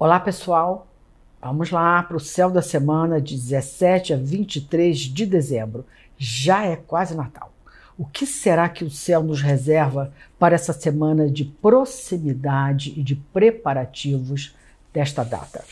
Olá pessoal, vamos lá para o céu da semana de 17 a 23 de dezembro. Já é quase Natal. O que será que o céu nos reserva para essa semana de proximidade e de preparativos desta data?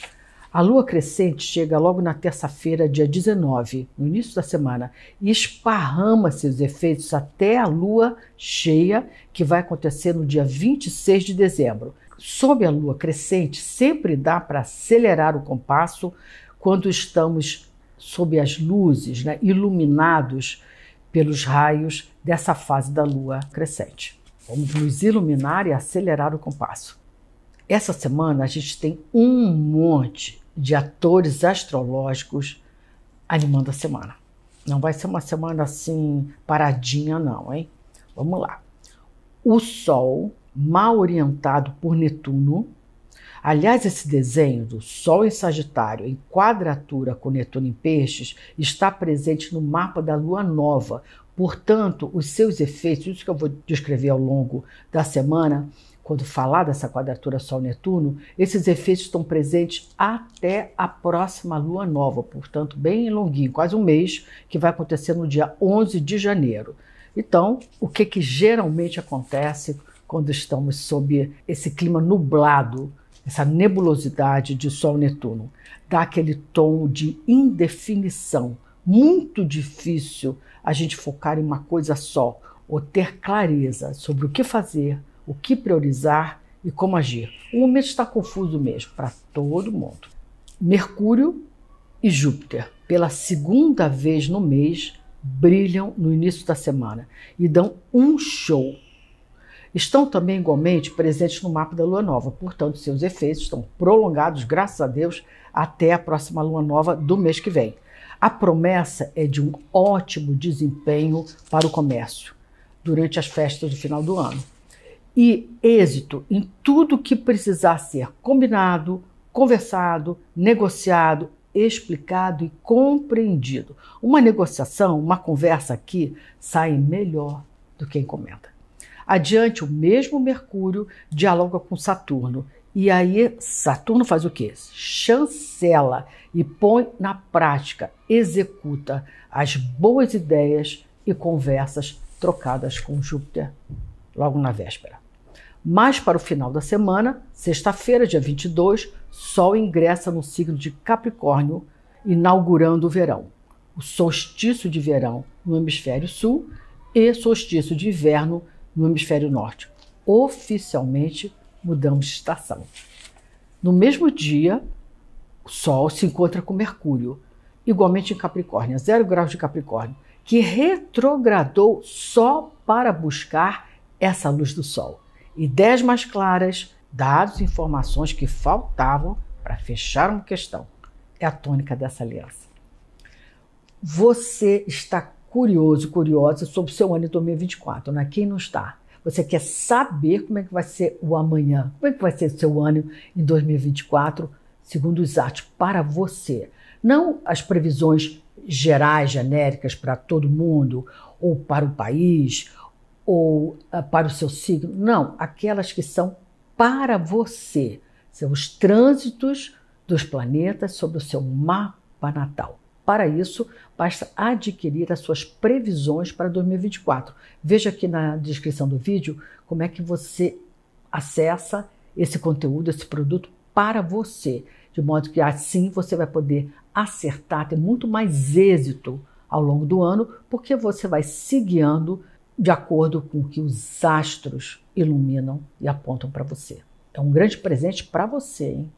A lua crescente chega logo na terça-feira, dia 19, no início da semana, e esparrama seus efeitos até a lua cheia, que vai acontecer no dia 26 de dezembro. Sob a lua crescente, sempre dá para acelerar o compasso quando estamos sob as luzes, iluminados pelos raios dessa fase da lua crescente. Vamos nos iluminar e acelerar o compasso. Essa semana a gente tem um monte de atores astrológicos animando a semana. Não vai ser uma semana assim paradinha não, hein? Vamos lá. O Sol, mal orientado por Netuno. Aliás, esse desenho do Sol em Sagitário em quadratura com Netuno em Peixes está presente no mapa da Lua Nova. Portanto, os seus efeitos, isso que eu vou descrever ao longo da semana, quando falar dessa quadratura Sol-Netuno, esses efeitos estão presentes até a próxima Lua Nova, portanto, bem longuinho, quase um mês, que vai acontecer no dia 11 de janeiro. Então, o que geralmente acontece quando estamos sob esse clima nublado, essa nebulosidade de Sol-Netuno? Dá aquele tom de indefinição. Muito difícil a gente focar em uma coisa só, ou ter clareza sobre o que fazer, o que priorizar e como agir. O momento está confuso mesmo, para todo mundo. Mercúrio e Júpiter, pela segunda vez no mês, brilham no início da semana e dão um show. Estão também igualmente presentes no mapa da Lua Nova, portanto seus efeitos estão prolongados, graças a Deus, até a próxima Lua Nova do mês que vem. A promessa é de um ótimo desempenho para o comércio durante as festas do final do ano e êxito em tudo que precisar ser combinado, conversado, negociado, explicado e compreendido. Uma negociação, uma conversa aqui sai melhor do que encomenda. Adiante, o mesmo Mercúrio dialoga com Saturno. E aí, Saturno faz o quê? Chancela e põe na prática, executa as boas ideias e conversas trocadas com Júpiter logo na véspera. Mas para o final da semana, sexta-feira, dia 22, Sol ingressa no signo de Capricórnio, inaugurando o verão. O solstício de verão no hemisfério sul e solstício de inverno no hemisfério norte. Oficialmente mudamos de estação. No mesmo dia, o Sol se encontra com Mercúrio, igualmente em Capricórnio, a 0 graus de Capricórnio, que retrogradou só para buscar essa luz do Sol. Ideias mais claras, dados e informações que faltavam para fechar uma questão. É a tônica dessa aliança. Você está curioso, curiosa sobre o seu ano de 2024, né? Quem não está? Você quer saber como é que vai ser o amanhã, como é que vai ser o seu ano em 2024, segundo os atos, para você. Não as previsões gerais, genéricas, para todo mundo, ou para o país, ou para o seu signo. Não, aquelas que são para você. São os trânsitos dos planetas sobre o seu mapa natal. Para isso, basta adquirir as suas previsões para 2024. Veja aqui na descrição do vídeo como é que você acessa esse conteúdo, esse produto para você, de modo que assim você vai poder acertar, ter muito mais êxito ao longo do ano, porque você vai se guiando de acordo com o que os astros iluminam e apontam para você. É um grande presente para você, hein?